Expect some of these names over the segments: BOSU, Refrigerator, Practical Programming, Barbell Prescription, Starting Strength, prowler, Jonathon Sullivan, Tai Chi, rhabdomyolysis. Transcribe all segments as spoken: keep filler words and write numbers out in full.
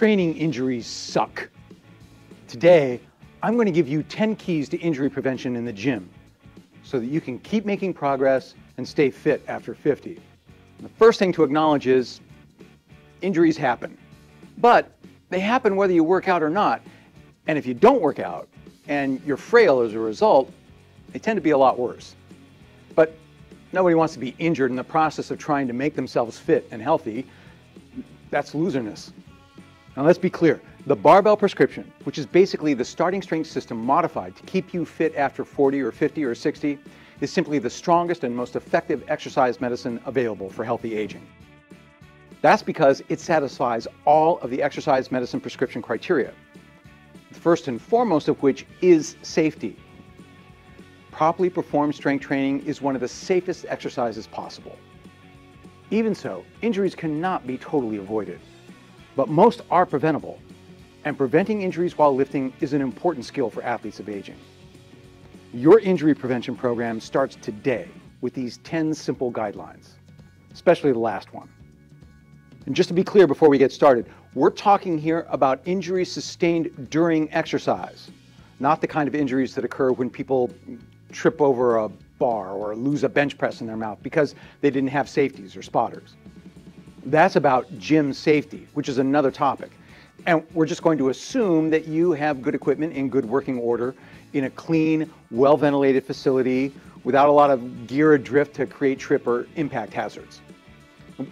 Training injuries suck. Today, I'm going to give you ten keys to injury prevention in the gym so that you can keep making progress and stay fit after fifty. And the first thing to acknowledge is injuries happen, but they happen whether you work out or not. And if you don't work out and you're frail as a result, they tend to be a lot worse. But nobody wants to be injured in the process of trying to make themselves fit and healthy. That's loserness. Now let's be clear, the Barbell Prescription, which is basically the starting strength system modified to keep you fit after forty or fifty or sixty, is simply the strongest and most effective exercise medicine available for healthy aging. That's because it satisfies all of the exercise medicine prescription criteria, the first and foremost of which is safety. Properly performed strength training is one of the safest exercises possible. Even so, injuries cannot be totally avoided, but most are preventable, and preventing injuries while lifting is an important skill for athletes of aging. Your injury prevention program starts today with these ten simple guidelines, especially the last one. And just to be clear before we get started, we're talking here about injuries sustained during exercise, not the kind of injuries that occur when people trip over a bar or lose a bench press in their mouth because they didn't have safeties or spotters. That's about gym safety, which is another topic. And we're just going to assume that you have good equipment in good working order in a clean, well-ventilated facility without a lot of gear adrift to create trip or impact hazards.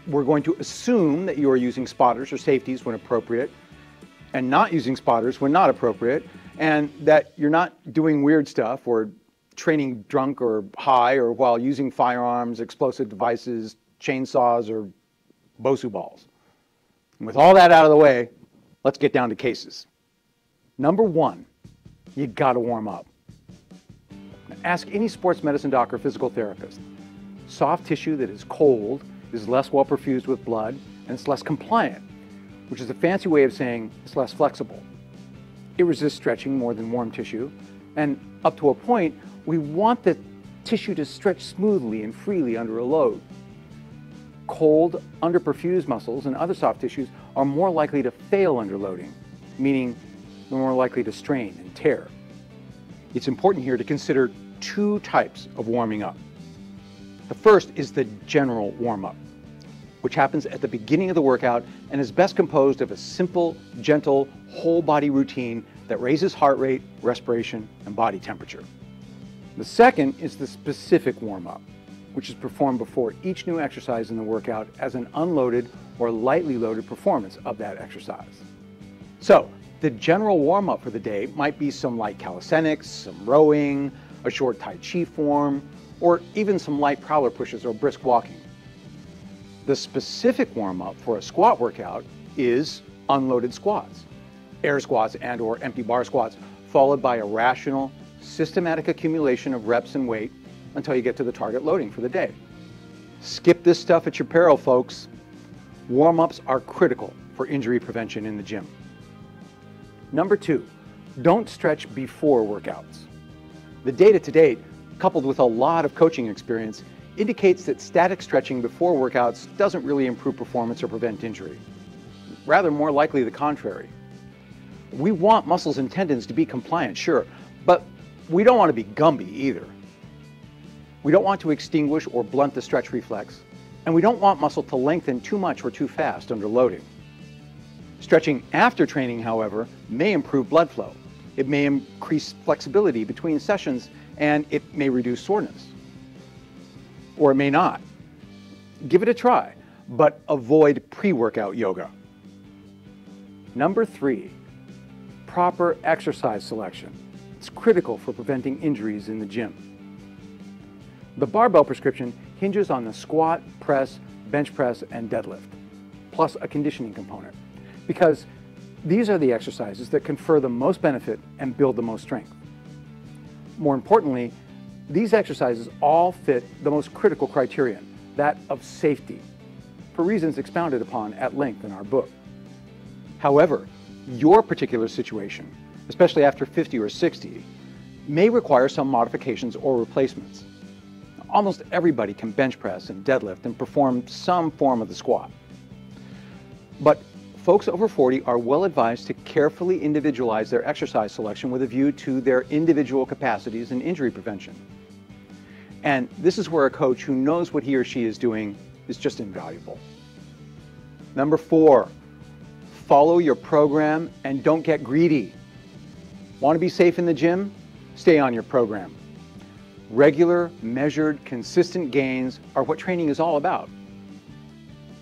We're going to assume that you are using spotters or safeties when appropriate and not using spotters when not appropriate, and that you're not doing weird stuff or training drunk or high or while using firearms, explosive devices, chainsaws, or BOSU balls. And with all that out of the way, let's get down to cases. Number one, you gotta warm up. Ask any sports medicine doc or physical therapist. Soft tissue that is cold is less well perfused with blood, and it's less compliant, which is a fancy way of saying it's less flexible. It resists stretching more than warm tissue, and up to a point, we want the tissue to stretch smoothly and freely under a load. Cold, underperfused muscles and other soft tissues are more likely to fail under loading, meaning they're more likely to strain and tear. It's important here to consider two types of warming up. The first is the general warm-up, which happens at the beginning of the workout and is best composed of a simple, gentle, whole-body routine that raises heart rate, respiration, and body temperature. The second is the specific warm-up, which is performed before each new exercise in the workout as an unloaded or lightly loaded performance of that exercise. So the general warm-up for the day might be some light calisthenics, some rowing, a short Tai Chi form, or even some light prowler pushes or brisk walking. The specific warm-up for a squat workout is unloaded squats, air squats and or empty bar squats, followed by a rational, systematic accumulation of reps and weight until you get to the target loading for the day. Skip this stuff at your peril, folks. Warm-ups are critical for injury prevention in the gym. Number two, don't stretch before workouts. The data to date, coupled with a lot of coaching experience, indicates that static stretching before workouts doesn't really improve performance or prevent injury. Rather, more likely the contrary. We want muscles and tendons to be compliant, sure, but we don't want to be Gumby either. We don't want to extinguish or blunt the stretch reflex, and we don't want muscle to lengthen too much or too fast under loading. Stretching after training, however, may improve blood flow. It may increase flexibility between sessions, and it may reduce soreness. Or it may not. Give it a try, but avoid pre-workout yoga. Number three, proper exercise selection. It's critical for preventing injuries in the gym. The Barbell Prescription hinges on the squat, press, bench press, and deadlift, plus a conditioning component, because these are the exercises that confer the most benefit and build the most strength. More importantly, these exercises all fit the most critical criterion, that of safety, for reasons expounded upon at length in our book. However, your particular situation, especially after fifty or sixty, may require some modifications or replacements. Almost everybody can bench press and deadlift and perform some form of the squat. But folks over forty are well advised to carefully individualize their exercise selection with a view to their individual capacities and injury prevention. And this is where a coach who knows what he or she is doing is just invaluable. Number four, follow your program and don't get greedy. Want to be safe in the gym? Stay on your program. Regular, measured, consistent gains are what training is all about.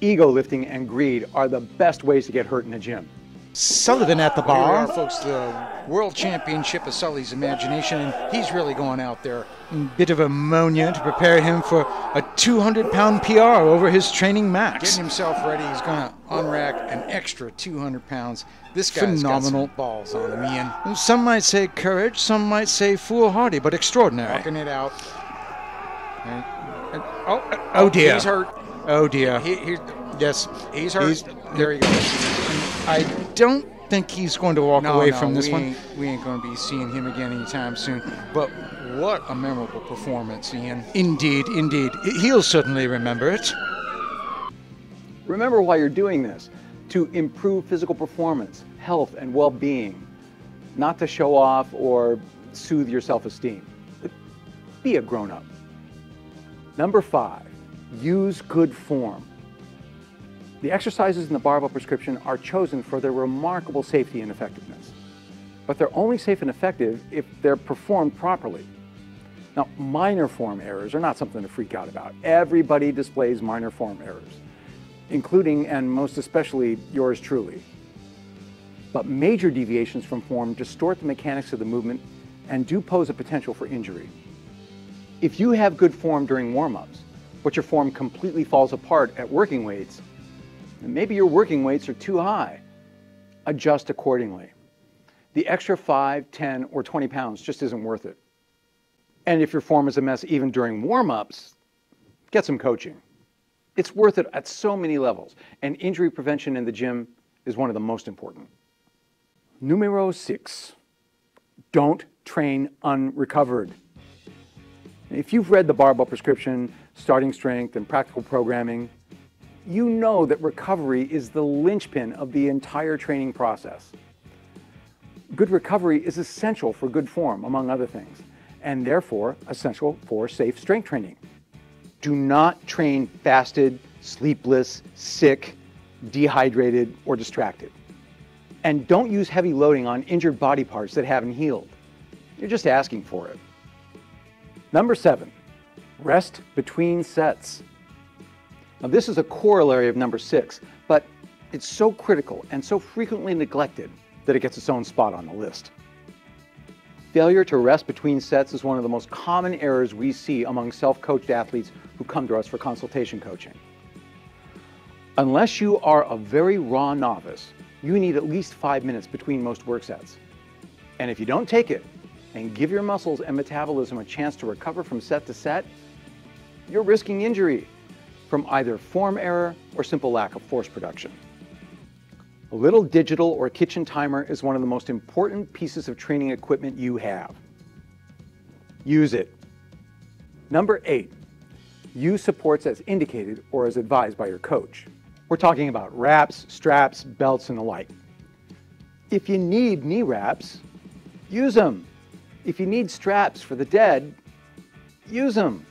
Ego lifting and greed are the best ways to get hurt in the gym. Sullivan at the bar. Here we are, folks, the World Championship of Sully's Imagination, and he's really going out there. A bit of ammonia to prepare him for a two hundred pound P R over his training max. Getting himself ready, he's going to unrack an extra two hundred pounds. This guy's phenomenal balls on him, Ian. Some might say courage, some might say foolhardy, but extraordinary. Walking it out. And, and, oh, oh, oh dear. He's hurt. Oh dear. He, he, he, yes, he's hurt. He's, there he goes. I don't think he's going to walk no, away no, from this we one. Ain't, we ain't going to be seeing him again anytime soon. But what a memorable performance, Ian. Indeed, indeed. He'll certainly remember it. Remember why you're doing this. To improve physical performance, health, and well-being. Not to show off or soothe your self-esteem. Be a grown-up. Number five, use good form. The exercises in the barbell prescription are chosen for their remarkable safety and effectiveness. But they're only safe and effective if they're performed properly. Now, minor form errors are not something to freak out about. Everybody displays minor form errors, including and most especially yours truly. But major deviations from form distort the mechanics of the movement and do pose a potential for injury. If you have good form during warm-ups, but your form completely falls apart at working weights, and maybe your working weights are too high. Adjust accordingly. The extra five, ten, or twenty pounds just isn't worth it. And if your form is a mess even during warm-ups, get some coaching. It's worth it at so many levels, and injury prevention in the gym is one of the most important. Numero six, don't train unrecovered. If you've read the Barbell Prescription, Starting Strength, and Practical Programming, you know that recovery is the linchpin of the entire training process. Good recovery is essential for good form, among other things, and therefore essential for safe strength training. Do not train fasted, sleepless, sick, dehydrated, or distracted. And don't use heavy loading on injured body parts that haven't healed. You're just asking for it. Number seven, rest between sets. Now, this is a corollary of number six, but it's so critical and so frequently neglected that it gets its own spot on the list. Failure to rest between sets is one of the most common errors we see among self-coached athletes who come to us for consultation coaching. Unless you are a very raw novice, you need at least five minutes between most work sets. And if you don't take it and give your muscles and metabolism a chance to recover from set to set, you're risking injury from either form error or simple lack of force production. A little digital or kitchen timer is one of the most important pieces of training equipment you have. Use it. Number eight, use supports as indicated or as advised by your coach. We're talking about wraps, straps, belts, and the like. If you need knee wraps, use them. If you need straps for the dead, use them.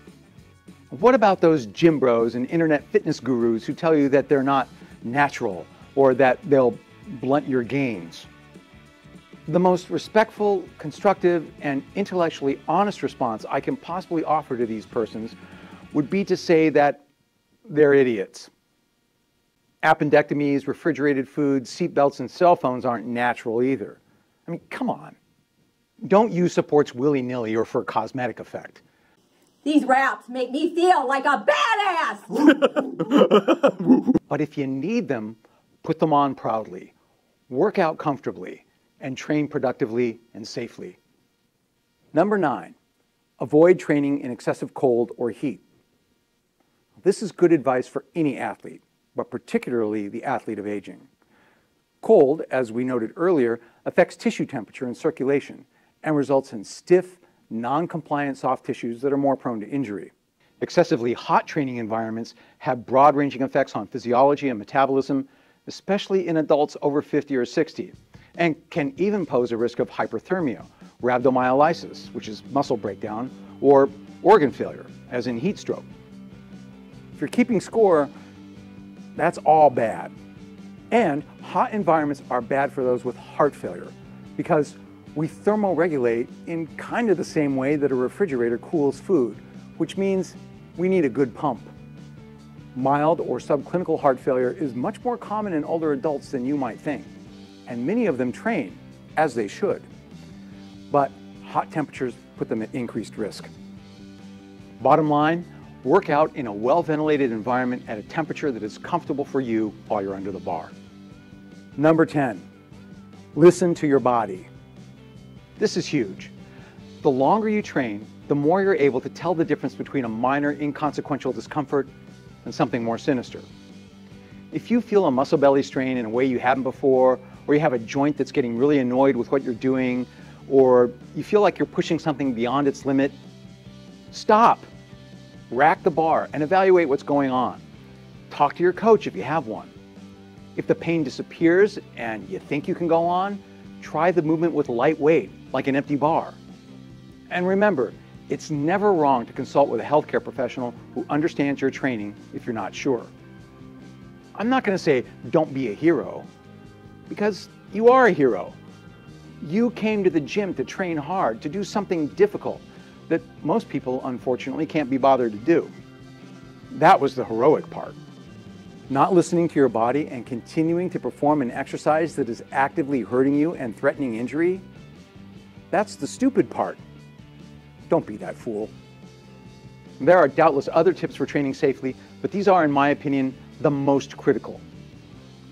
What about those gym bros and internet fitness gurus who tell you that they're not natural or that they'll blunt your gains? The most respectful, constructive, and intellectually honest response I can possibly offer to these persons would be to say that they're idiots. Appendectomies, refrigerated foods, seatbelts, and cell phones aren't natural either. I mean, come on. Don't use supports willy-nilly or for cosmetic effect. These wraps make me feel like a badass! But if you need them, put them on proudly, work out comfortably, and train productively and safely. Number nine, avoid training in excessive cold or heat. This is good advice for any athlete, but particularly the athlete of aging. Cold, as we noted earlier, affects tissue temperature and circulation and results in stiff, non-compliant soft tissues that are more prone to injury. Excessively hot training environments have broad-ranging effects on physiology and metabolism especially in adults over fifty or sixty, and can even pose a risk of hyperthermia, rhabdomyolysis, which is muscle breakdown, or organ failure, as in heat stroke. If you're keeping score, that's all bad. And hot environments are bad for those with heart failure, because we thermoregulate in kind of the same way that a refrigerator cools food, which means we need a good pump. Mild or subclinical heart failure is much more common in older adults than you might think, and many of them train, as they should. But hot temperatures put them at increased risk. Bottom line, work out in a well-ventilated environment at a temperature that is comfortable for you while you're under the bar. Number ten, listen to your body. This is huge. The longer you train, the more you're able to tell the difference between a minor inconsequential discomfort and something more sinister. If you feel a muscle belly strain in a way you haven't before, or you have a joint that's getting really annoyed with what you're doing, or you feel like you're pushing something beyond its limit, stop, rack the bar, and evaluate what's going on. Talk to your coach if you have one. If the pain disappears and you think you can go on, try the movement with light weight, like an empty bar. And remember, it's never wrong to consult with a healthcare professional who understands your training if you're not sure. I'm not going to say don't be a hero, because you are a hero. You came to the gym to train hard, to do something difficult that most people, unfortunately, can't be bothered to do. That was the heroic part. Not listening to your body and continuing to perform an exercise that is actively hurting you and threatening injury, that's the stupid part. Don't be that fool. There are doubtless other tips for training safely, but these are, in my opinion, the most critical.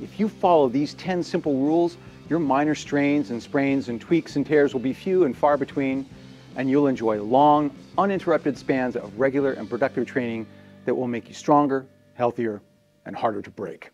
If you follow these ten simple rules, your minor strains and sprains and tweaks and tears will be few and far between, and you'll enjoy long, uninterrupted spans of regular and productive training that will make you stronger, healthier, and harder to break.